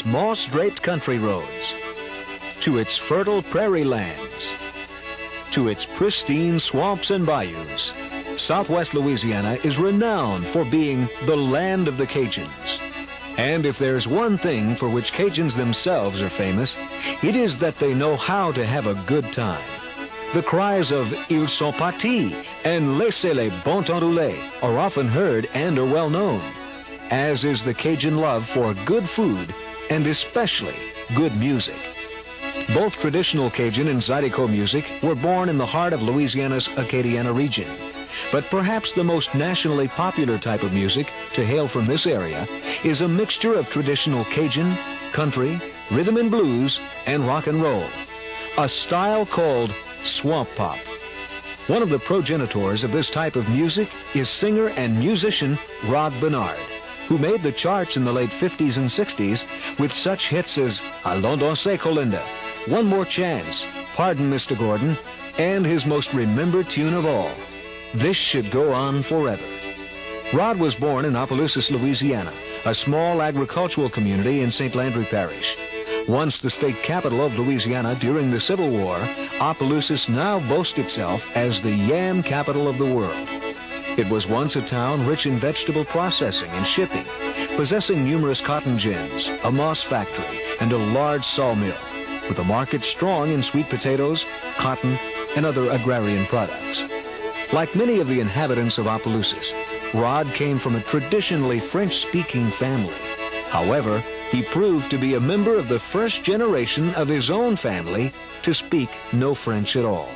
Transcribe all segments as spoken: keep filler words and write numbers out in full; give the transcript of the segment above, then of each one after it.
its moss-draped country roads, to its fertile prairie lands, to its pristine swamps and bayous, Southwest Louisiana is renowned for being the land of the Cajuns. And if there's one thing for which Cajuns themselves are famous, it is that they know how to have a good time. The cries of "Ils sont partis" and "Laissez les bons temps rouler" are often heard and are well known, as is the Cajun love for good food and especially good music. Both traditional Cajun and Zydeco music were born in the heart of Louisiana's Acadiana region. But perhaps the most nationally popular type of music to hail from this area is a mixture of traditional Cajun, country, rhythm and blues, and rock and roll, a style called Swamp Pop. One of the progenitors of this type of music is singer and musician Rod Bernard, who made the charts in the late fifties and sixties with such hits as "Allons Danser, Colinda," "One More Chance," "Pardon Mister Gordon," and his most remembered tune of all, "This Should Go On Forever." Rod was born in Opelousas, Louisiana, a small agricultural community in Saint Landry Parish. Once the state capital of Louisiana during the Civil War, Opelousas now boasts itself as the yam capital of the world. It was once a town rich in vegetable processing and shipping, possessing numerous cotton gins, a moss factory, and a large sawmill, with a market strong in sweet potatoes, cotton, and other agrarian products. Like many of the inhabitants of Opelousas, Rod came from a traditionally French-speaking family. However, he proved to be a member of the first generation of his own family to speak no French at all.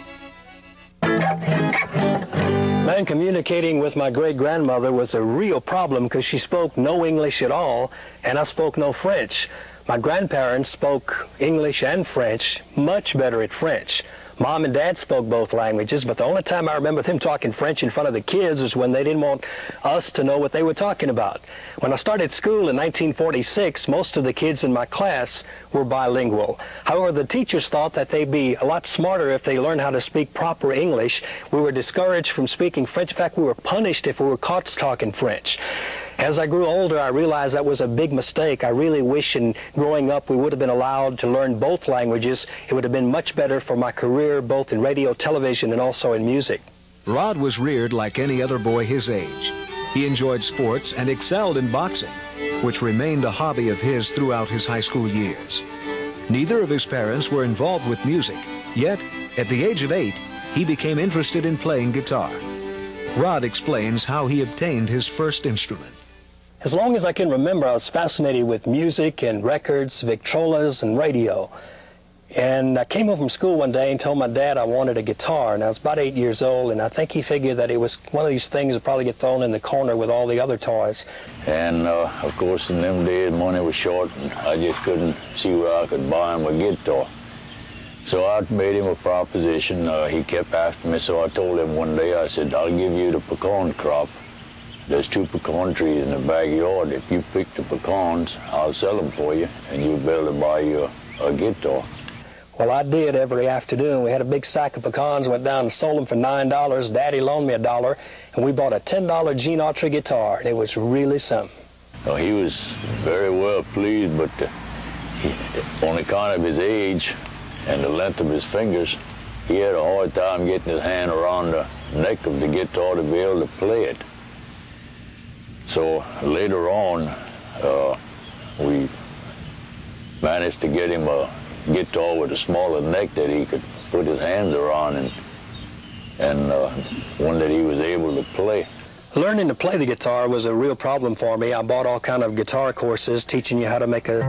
Man, communicating with my great-grandmother was a real problem because she spoke no English at all, and I spoke no French. My grandparents spoke English and French, much better at French. Mom and Dad spoke both languages, but the only time I remember them talking French in front of the kids was when they didn't want us to know what they were talking about. When I started school in nineteen forty-six, most of the kids in my class were bilingual. However, the teachers thought that they'd be a lot smarter if they learned how to speak proper English. We were discouraged from speaking French. In fact, we were punished if we were caught talking French. As I grew older, I realized that was a big mistake. I really wish in growing up we would have been allowed to learn both languages. It would have been much better for my career, both in radio, television, and also in music. Rod was reared like any other boy his age. He enjoyed sports and excelled in boxing, which remained a hobby of his throughout his high school years. Neither of his parents were involved with music, yet at the age of eight, he became interested in playing guitar. Rod explains how he obtained his first instrument. As long as I can remember, I was fascinated with music and records, Victrolas and radio. And I came home from school one day and told my dad I wanted a guitar. And I was about eight years old, and I think he figured that it was one of these things that probably get thrown in the corner with all the other toys. And uh, of course, in them days, money was short, and I just couldn't see where I could buy him a guitar. So I made him a proposition. Uh, he kept after me, so I told him one day, I said, "I'll give you the pecan crop. There's two pecan trees in the backyard. If you pick the pecans, I'll sell them for you, and you'll be able to buy you a, a guitar." Well, I did every afternoon. We had a big sack of pecans, went down and sold them for nine dollars. Daddy loaned me a dollar, and we bought a ten dollar Gene Autry guitar, and it was really something. Well, he was very well pleased, but uh, he, on account of his age and the length of his fingers, he had a hard time getting his hand around the neck of the guitar to be able to play it. So later on, uh, we managed to get him a guitar with a smaller neck that he could put his hands around, and, and uh, one that he was able to play. Learning to play the guitar was a real problem for me. I bought all kind of guitar courses teaching you how to make a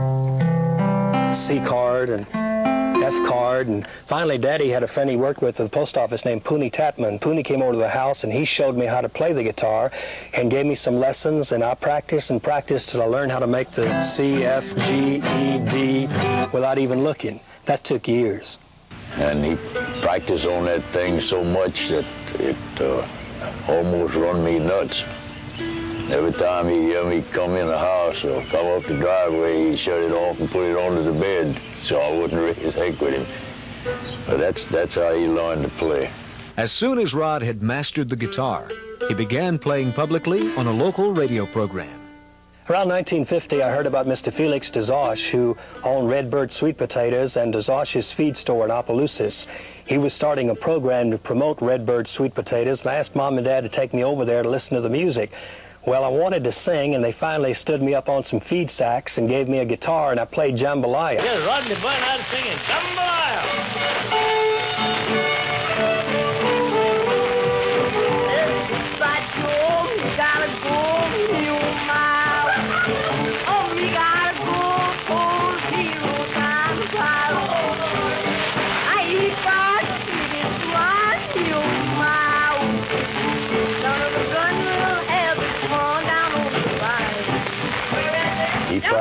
C chord and F card, and finally Daddy had a friend he worked with at the post office named Pooney Tatman. Pooney came over to the house and he showed me how to play the guitar and gave me some lessons, and I practiced and practiced till I learned how to make the C, F, G, E, D without even looking. That took years. And he practiced on that thing so much that it uh, almost run me nuts. Every time he'd hear me come in the house or come up the driveway, he'd shut it off and put it onto the bed so I wouldn't raise heck with him. But that's, that's how he learned to play. As soon as Rod had mastered the guitar, he began playing publicly on a local radio program. Around nineteen fifty, I heard about Mister Felix Dezauche, who owned Redbird Sweet Potatoes and Dezauche's feed store in Opelousas. He was starting a program to promote Redbird Sweet Potatoes, and I asked Mom and Dad to take me over there to listen to the music. Well, I wanted to sing, and they finally stood me up on some feed sacks and gave me a guitar, and I played jambalaya. Here's Rodney Bernard singing jambalaya.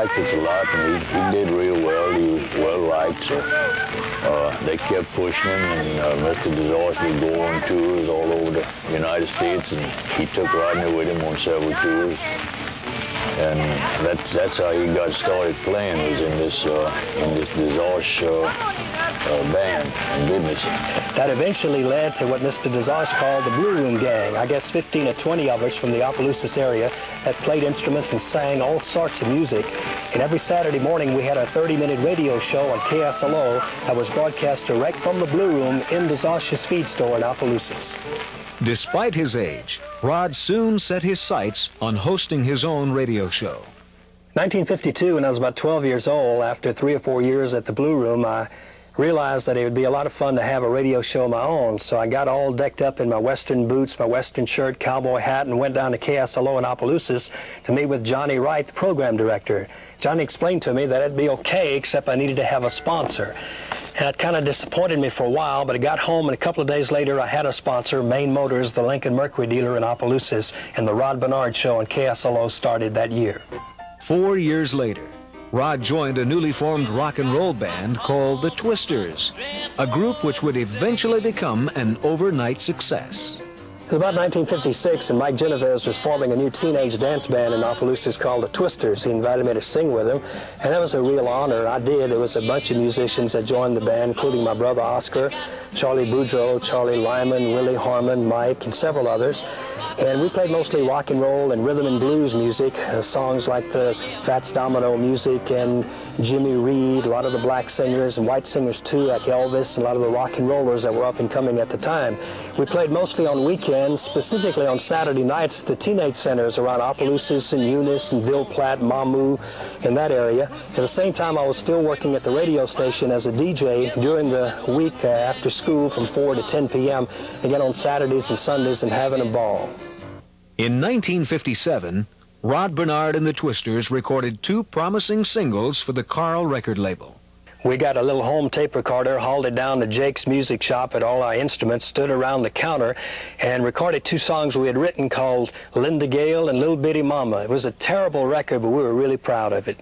Practiced a lot, and he, he did real well. He was well liked, so uh, they kept pushing him. And uh, Mister Dezauche would go on tours all over the United States, and he took Rodney with him on several tours. And that's that's how he got started playing, was in this uh, in this Dezauche uh, uh, band and business. That eventually led to what Mister Dezauche called the Blue Room Gang. I guess fifteen or twenty of us from the Opelousas area that played instruments and sang all sorts of music. And every Saturday morning we had a thirty-minute radio show on K S L O that was broadcast direct from the Blue Room in Dezauche's feed store in Opelousas. Despite his age, Rod soon set his sights on hosting his own radio show. nineteen fifty-two, when I was about twelve years old, after three or four years at the Blue Room, I realized that it would be a lot of fun to have a radio show of my own. So I got all decked up in my Western boots, my Western shirt, cowboy hat, and went down to K S L O in Opelousas to meet with Johnny Wright, the program director. Johnny explained to me that it'd be okay, except I needed to have a sponsor. And it kind of disappointed me for a while, but I got home, and a couple of days later, I had a sponsor, Maine Motors, the Lincoln Mercury dealer in Opelousas, and the Rod Bernard Show on K S L O started that year. Four years later, Rod joined a newly formed rock and roll band called the Twisters, a group which would eventually become an overnight success. It was about nineteen fifty-six, and Mike Genevez was forming a new teenage dance band in Opelousas called the Twisters. He invited me to sing with him, and that was a real honor. I did. There was a bunch of musicians that joined the band, including my brother Oscar, Charlie Boudreaux, Charlie Lyman, Willie Harmon, Mike, and several others. And we played mostly rock and roll and rhythm and blues music, uh, songs like the Fats Domino music and Jimmy Reed, a lot of the black singers and white singers too, like Elvis, and a lot of the rock and rollers that were up and coming at the time. We played mostly on weekends, specifically on Saturday nights at the teenage centers around Opelousas and Eunice and Ville Platte, Mamou, in that area. At the same time, I was still working at the radio station as a D J during the week uh, after school from four to ten P M again on Saturdays and Sundays, and having a ball. In nineteen fifty-seven, Rod Bernard and the Twisters recorded two promising singles for the Carl record label. We got a little home tape recorder, hauled it down to Jake's music shop at all our instruments, stood around the counter, and recorded two songs we had written called Linda Gale and Little Bitty Mama. It was a terrible record, but we were really proud of it.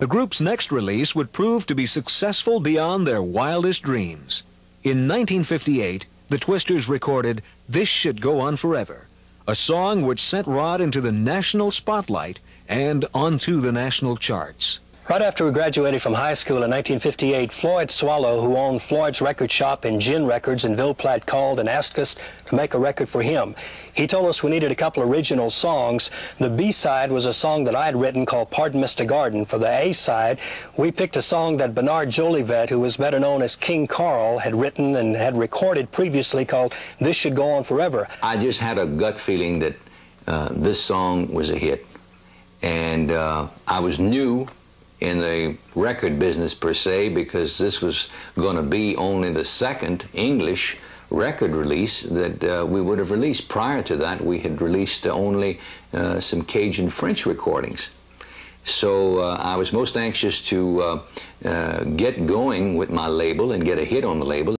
The group's next release would prove to be successful beyond their wildest dreams. In nineteen fifty-eight, the Twisters recorded This Should Go On Forever, a song which sent Rod into the national spotlight and onto the national charts. Right after we graduated from high school in nineteen fifty-eight, Floyd Swallow, who owned Floyd's record shop and Gin Records in Ville Platte, called and asked us to make a record for him. He told us we needed a couple original songs. The B-side was a song that I had written called Pardon Mister Gordon. For the A-side, we picked a song that Bernard Jolivet, who was better known as King Carl, had written and had recorded previously called This Should Go On Forever. I just had a gut feeling that uh, this song was a hit. And uh, I was new in the record business per se, because this was going to be only the second English record release that uh, we would have released. Prior to that, we had released only uh, some Cajun French recordings. So uh, I was most anxious to uh, uh, get going with my label and get a hit on the label.